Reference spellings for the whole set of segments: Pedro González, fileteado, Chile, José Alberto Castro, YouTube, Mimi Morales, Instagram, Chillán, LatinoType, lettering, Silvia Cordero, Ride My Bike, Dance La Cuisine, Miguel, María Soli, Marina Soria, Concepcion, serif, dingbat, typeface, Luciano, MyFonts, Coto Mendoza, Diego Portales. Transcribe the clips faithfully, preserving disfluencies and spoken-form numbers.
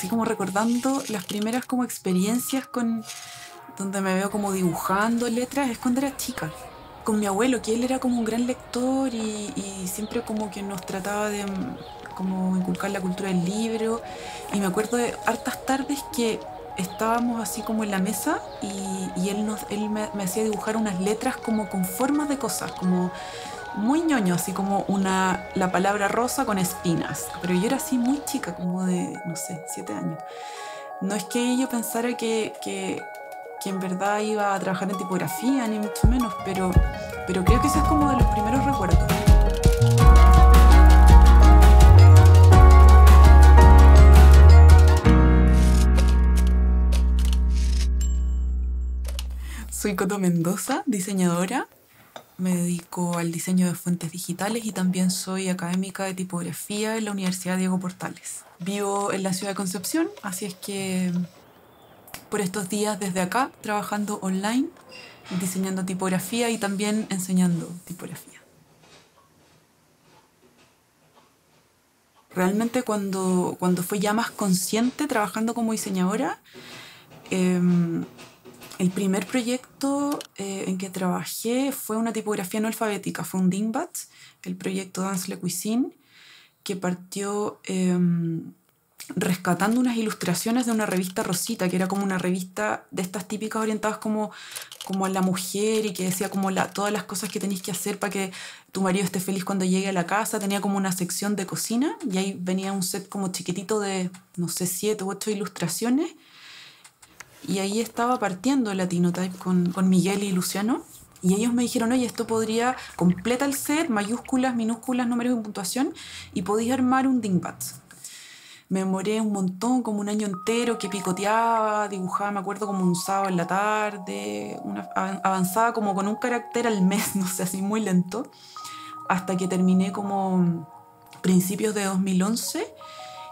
así como recordando las primeras como experiencias con donde me veo como dibujando letras, es cuando era chica, con mi abuelo, que él era como un gran lector y, y siempre como que nos trataba de como inculcar la cultura del libro. Y me acuerdo de hartas tardes que estábamos así como en la mesa y, y él, nos, él me, me hacía dibujar unas letras como con formas de cosas, como muy ñoño, así como una, la palabra rosa con espinas. Pero yo era así muy chica, como de, no sé, siete años. No es que yo pensara que, que, que en verdad iba a trabajar en tipografía, ni mucho menos, pero, pero creo que eso es como de los primeros recuerdos. Soy Coto Mendoza, diseñadora. Me dedico al diseño de fuentes digitales y también soy académica de tipografía en la Universidad Diego Portales. Vivo en la ciudad de Concepción, así es que por estos días desde acá, trabajando online, diseñando tipografía y también enseñando tipografía. Realmente cuando, cuando fui ya más consciente trabajando como diseñadora, eh, el primer proyecto eh, en que trabajé fue una tipografía no alfabética, fue un dingbat, el proyecto Dance La Cuisine, que partió eh, rescatando unas ilustraciones de una revista Rosita, que era como una revista de estas típicas orientadas como, como a la mujer y que decía como la, todas las cosas que tenés que hacer para que tu marido esté feliz cuando llegue a la casa. Tenía como una sección de cocina y ahí venía un set como chiquitito de, no sé, siete u ocho ilustraciones. Y ahí estaba partiendo LatinoType con, con Miguel y Luciano. Y ellos me dijeron, oye, esto podría completar el set, mayúsculas, minúsculas, números y puntuación, y podéis armar un dingbat. Me demoré un montón, como un año entero, que picoteaba, dibujaba, me acuerdo, como un sábado en la tarde, una, avanzaba como con un carácter al mes, no sé, así muy lento, hasta que terminé como principios de dos mil once,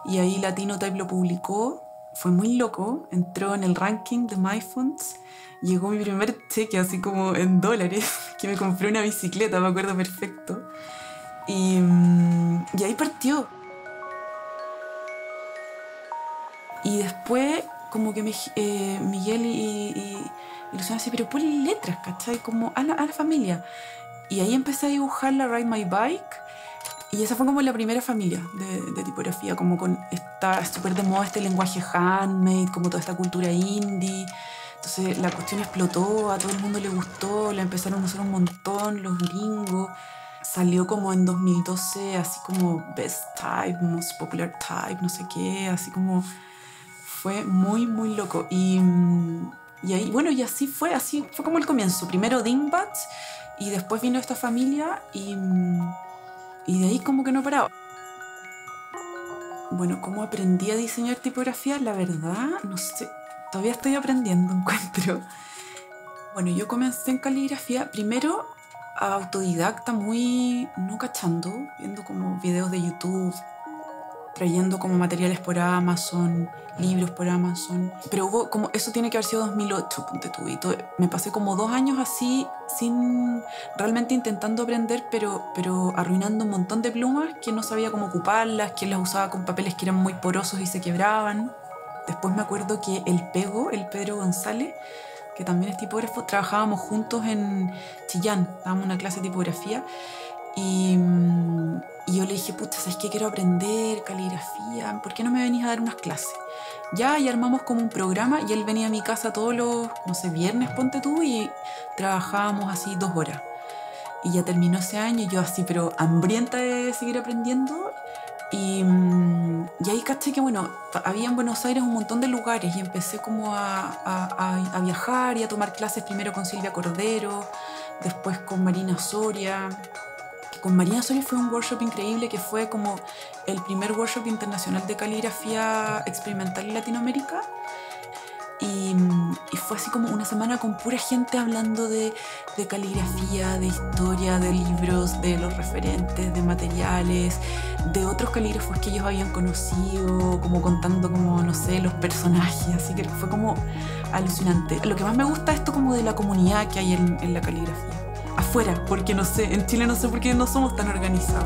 y ahí LatinoType lo publicó. Fue muy loco, entró en el ranking de MyFonts, llegó mi primer cheque así como en dólares, que me compré una bicicleta, me acuerdo perfecto. Y, y ahí partió. Y después como que me, eh, Miguel y, y, y Luciano así, pero ponle letras, ¿cachai? Como a la, a la familia. Y ahí empecé a dibujar la Ride My Bike. Y esa fue como la primera familia de, de tipografía, como con esta súper de moda este lenguaje handmade, como toda esta cultura indie. Entonces la cuestión explotó, a todo el mundo le gustó, la empezaron a usar un montón los gringos. Salió como en dos mil doce, así como Best Type, Most Popular Type, no sé qué, así como fue muy, muy loco. Y, y ahí, bueno, y así fue, así fue como el comienzo. Primero dingbat y después vino esta familia y... Y de ahí como que no paraba. Bueno, ¿cómo aprendí a diseñar tipografía? La verdad, no sé. Todavía estoy aprendiendo, encuentro. Bueno, yo comencé en caligrafía primero autodidacta, muy no cachando, viendo como videos de YouTube, trayendo como materiales por Amazon, libros por Amazon. Pero hubo como, eso tiene que haber sido dos mil ocho, ponte tú, y todo, me pasé como dos años así, sin realmente intentando aprender, pero, pero arruinando un montón de plumas que no sabía cómo ocuparlas, que las usaba con papeles que eran muy porosos y se quebraban. Después me acuerdo que el Pego, el Pedro González, que también es tipógrafo, trabajábamos juntos en Chillán, dábamos una clase de tipografía. Y, y yo le dije, pucha, ¿sabes qué? Quiero aprender caligrafía, ¿por qué no me venís a dar unas clases? Ya, y armamos como un programa y él venía a mi casa todos los, no sé, viernes, ponte tú, y trabajábamos así dos horas. Y ya terminó ese año y yo así, pero hambrienta de seguir aprendiendo. Y, y ahí caché que, bueno, había en Buenos Aires un montón de lugares y empecé como a, a, a, a viajar y a tomar clases primero con Silvia Cordero, después con Marina Soria. Con María Soli fue un workshop increíble que fue como el primer workshop internacional de caligrafía experimental en Latinoamérica y, y fue así como una semana con pura gente hablando de, de caligrafía, de historia, de libros, de los referentes, de materiales, de otros calígrafos que ellos habían conocido, como contando como, no sé, los personajes, así que fue como alucinante. Lo que más me gusta es esto como de la comunidad que hay en, en la caligrafía. Afuera, porque no sé, en Chile no sé por qué no somos tan organizados.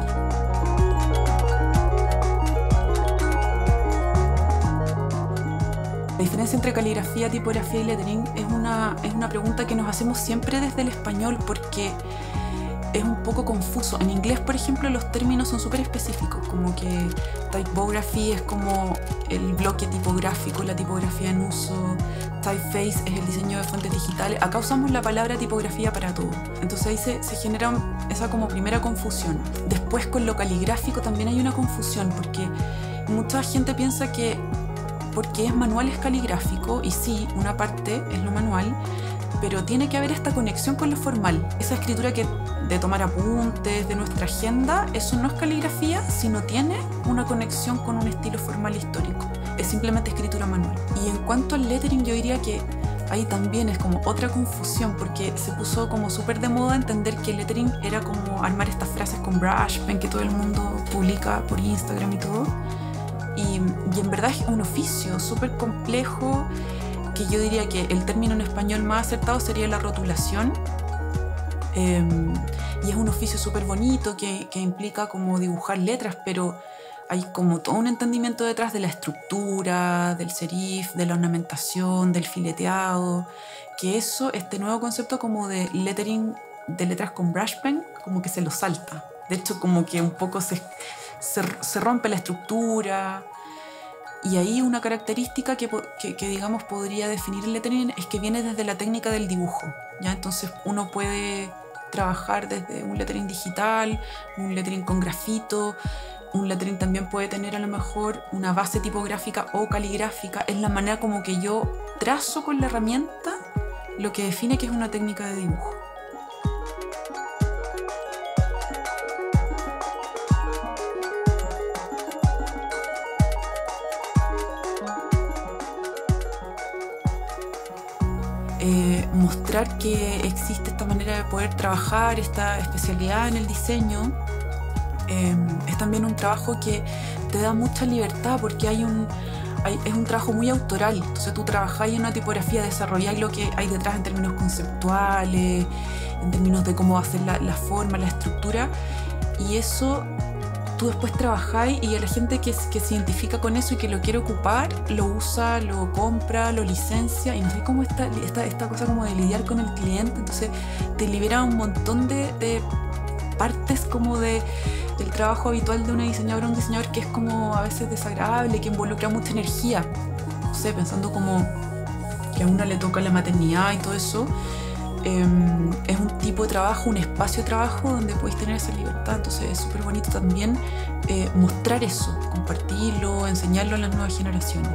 La diferencia entre caligrafía, tipografía y lettering es una, es una pregunta que nos hacemos siempre desde el español porque es un poco confuso. En inglés, por ejemplo, los términos son súper específicos, como que typography es como el bloque tipográfico, la tipografía en uso, typeface es el diseño de fuentes digitales. Acá usamos la palabra tipografía para todo. Entonces ahí se, se genera esa como primera confusión. Después con lo caligráfico también hay una confusión porque mucha gente piensa que porque es manual es caligráfico, y sí, una parte es lo manual, pero tiene que haber esta conexión con lo formal. Esa escritura que de tomar apuntes, de nuestra agenda, eso no es caligrafía si no tiene una conexión con un estilo formal histórico. Es simplemente escritura manual. Y en cuanto al lettering, yo diría que ahí también es como otra confusión, porque se puso como súper de moda entender que el lettering era como armar estas frases con brush pen que todo el mundo publica por Instagram y todo. Y, y en verdad es un oficio súper complejo, que yo diría que el término en español más acertado sería la rotulación. Eh, y es un oficio súper bonito que, que implica como dibujar letras, pero hay como todo un entendimiento detrás de la estructura, del serif, de la ornamentación, del fileteado, que eso, este nuevo concepto como de lettering, de letras con brush pen, como que se lo salta. De hecho, como que un poco se, se, se rompe la estructura. Y ahí una característica que, que, que digamos podría definir el lettering es que viene desde la técnica del dibujo, ¿ya? Entonces uno puede trabajar desde un lettering digital, un lettering con grafito, un lettering también puede tener a lo mejor una base tipográfica o caligráfica. Es la manera como que yo trazo con la herramienta lo que define que es una técnica de dibujo. Eh, mostrar que existe esta manera de poder trabajar, esta especialidad en el diseño, eh, es también un trabajo que te da mucha libertad porque hay un, hay, es un trabajo muy autoral. Entonces tú trabajas en una tipografía, desarrollas lo que hay detrás en términos conceptuales, en términos de cómo va a ser la, la forma, la estructura, y eso tú después trabajáis y a la gente que, que se identifica con eso y que lo quiere ocupar, lo usa, lo compra, lo licencia, y no sé cómo está esta, esta cosa como de lidiar con el cliente. Entonces te libera un montón de, de partes como de, del trabajo habitual de una diseñadora o un diseñador, que es como a veces desagradable, que involucra mucha energía. No sé, pensando como que a uno le toca la maternidad y todo eso. Eh, es un tipo de trabajo, un espacio de trabajo donde podéis tener esa libertad, entonces es súper bonito también eh, mostrar eso, compartirlo, enseñarlo a las nuevas generaciones.